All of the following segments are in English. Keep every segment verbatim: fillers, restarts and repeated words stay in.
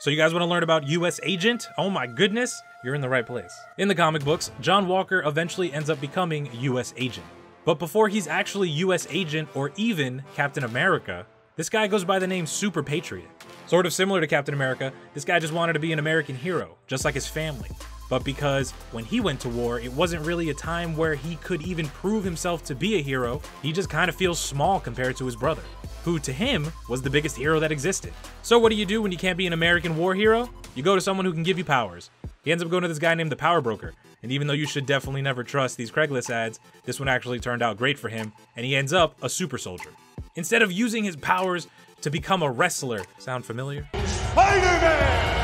So you guys want to learn about U S Agent? Oh my goodness, you're in the right place. In the comic books, John Walker eventually ends up becoming U S Agent. But before he's actually U S Agent or even Captain America, this guy goes by the name Super Patriot. Sort of similar to Captain America, this guy just wanted to be an American hero, just like his family. But because when he went to war, it wasn't really a time where he could even prove himself to be a hero, he just kind of feels small compared to his brother, who to him was the biggest hero that existed. So what do you do when you can't be an American war hero? You go to someone who can give you powers. He ends up going to this guy named the Power Broker, and even though you should definitely never trust these Craigslist ads, this one actually turned out great for him, and he ends up a super soldier. Instead of using his powers to become a wrestler, sound familiar? Spider-Man!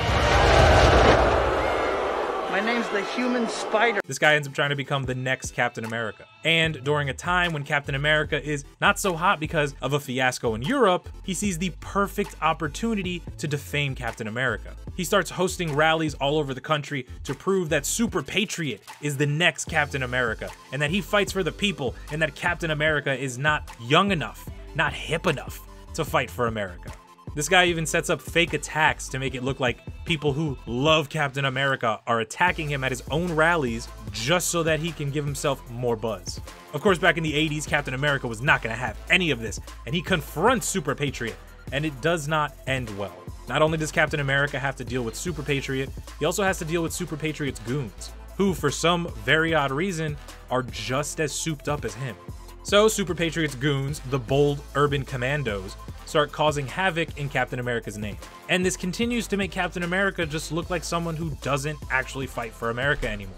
My name's the Human Spider. This guy ends up trying to become the next Captain America. And during a time when Captain America is not so hot because of a fiasco in Europe, he sees the perfect opportunity to defame Captain America. He starts hosting rallies all over the country to prove that Super Patriot is the next Captain America, and that he fights for the people, and that Captain America is not young enough, not hip enough to fight for America. This guy even sets up fake attacks to make it look like people who love Captain America are attacking him at his own rallies just so that he can give himself more buzz. Of course, back in the eighties, Captain America was not going to have any of this, and he confronts Super Patriot, and it does not end well. Not only does Captain America have to deal with Super Patriot, he also has to deal with Super Patriot's goons, who for some very odd reason are just as souped up as him. So Super Patriot's goons, the bold urban commandos, start causing havoc in Captain America's name. And this continues to make Captain America just look like someone who doesn't actually fight for America anymore.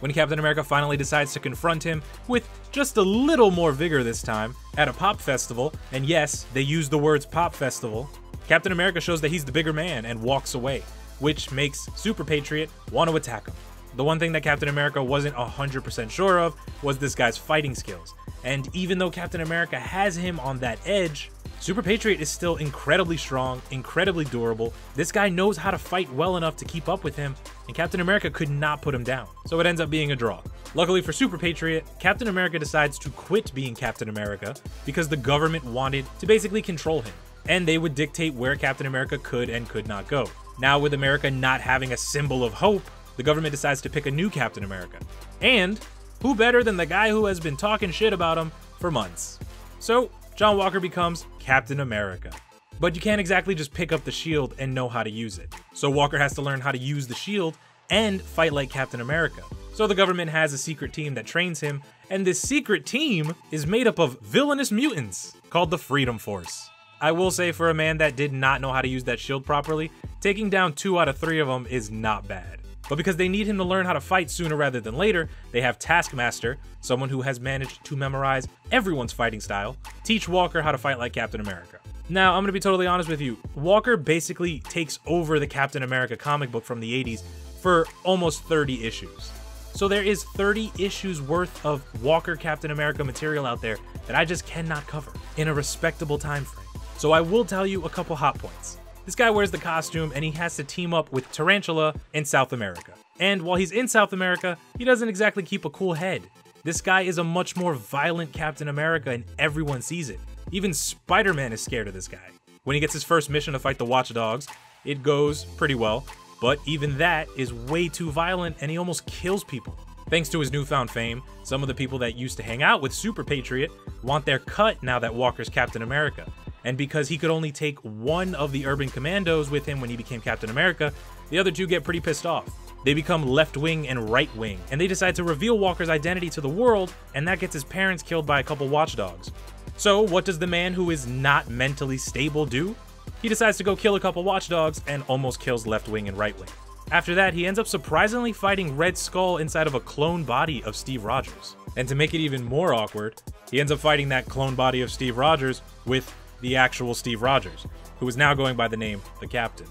When Captain America finally decides to confront him with just a little more vigor this time at a pop festival, and yes, they use the words pop festival, Captain America shows that he's the bigger man and walks away, which makes Super Patriot want to attack him. The one thing that Captain America wasn't one hundred percent sure of was this guy's fighting skills. And even though Captain America has him on that edge, Super Patriot is still incredibly strong, incredibly durable. This guy knows how to fight well enough to keep up with him, and Captain America could not put him down. So it ends up being a draw. Luckily for Super Patriot, Captain America decides to quit being Captain America because the government wanted to basically control him, and they would dictate where Captain America could and could not go. Now with America not having a symbol of hope, the government decides to pick a new Captain America. And who better than the guy who has been talking shit about him for months? So John Walker becomes Captain America. But you can't exactly just pick up the shield and know how to use it. So Walker has to learn how to use the shield and fight like Captain America. So the government has a secret team that trains him, and this secret team is made up of villainous mutants called the Freedom Force. I will say, for a man that did not know how to use that shield properly, taking down two out of three of them is not bad. But because they need him to learn how to fight sooner rather than later, they have Taskmaster, someone who has managed to memorize everyone's fighting style, teach Walker how to fight like Captain America. Now, I'm gonna be totally honest with you, Walker basically takes over the Captain America comic book from the eighties for almost thirty issues. So there is thirty issues worth of Walker Captain America material out there that I just cannot cover in a respectable time frame. So I will tell you a couple hot points. This guy wears the costume, and he has to team up with Tarantula in South America. And while he's in South America, he doesn't exactly keep a cool head. This guy is a much more violent Captain America, and everyone sees it. Even Spider-Man is scared of this guy. When he gets his first mission to fight the Watchdogs, it goes pretty well, but even that is way too violent, and he almost kills people. Thanks to his newfound fame, some of the people that used to hang out with Super Patriot want their cut now that Walker's Captain America. And because he could only take one of the urban commandos with him when he became Captain America, the other two get pretty pissed off. They become left-wing and right-wing, and they decide to reveal Walker's identity to the world, and that gets his parents killed by a couple watchdogs. So what does the man who is not mentally stable do? He decides to go kill a couple watchdogs and almost kills left-wing and right-wing. After that, he ends up surprisingly fighting Red Skull inside of a clone body of Steve Rogers. And to make it even more awkward, he ends up fighting that clone body of Steve Rogers with the actual Steve Rogers, who is now going by the name the Captain.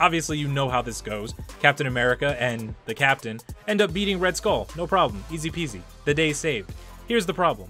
Obviously, you know how this goes. Captain America and the Captain end up beating Red Skull, no problem, easy peasy. The day saved. Here's the problem.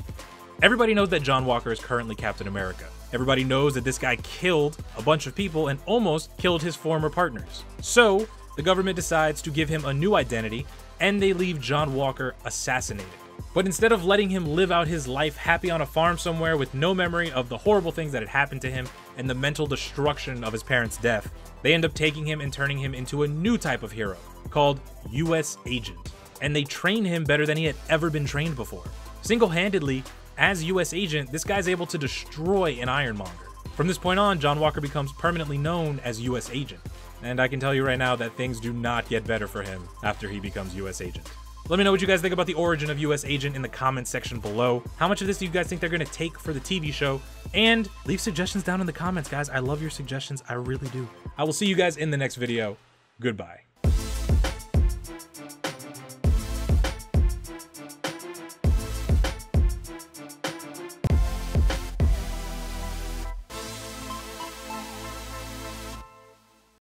Everybody knows that John Walker is currently Captain America. Everybody knows that this guy killed a bunch of people and almost killed his former partners. So the government decides to give him a new identity, and they leave John Walker assassinated. But instead of letting him live out his life happy on a farm somewhere with no memory of the horrible things that had happened to him, and the mental destruction of his parents' death, they end up taking him and turning him into a new type of hero called U S Agent, and they train him better than he had ever been trained before. Single-handedly, as U S Agent, this guy's able to destroy an Ironmonger. From this point on, John Walker becomes permanently known as U S Agent, and I can tell you right now that things do not get better for him after he becomes U S Agent. Let me know what you guys think about the origin of U S Agent in the comments section below. How much of this do you guys think they're going to take for the T V show? And leave suggestions down in the comments, guys. I love your suggestions. I really do. I will see you guys in the next video. Goodbye.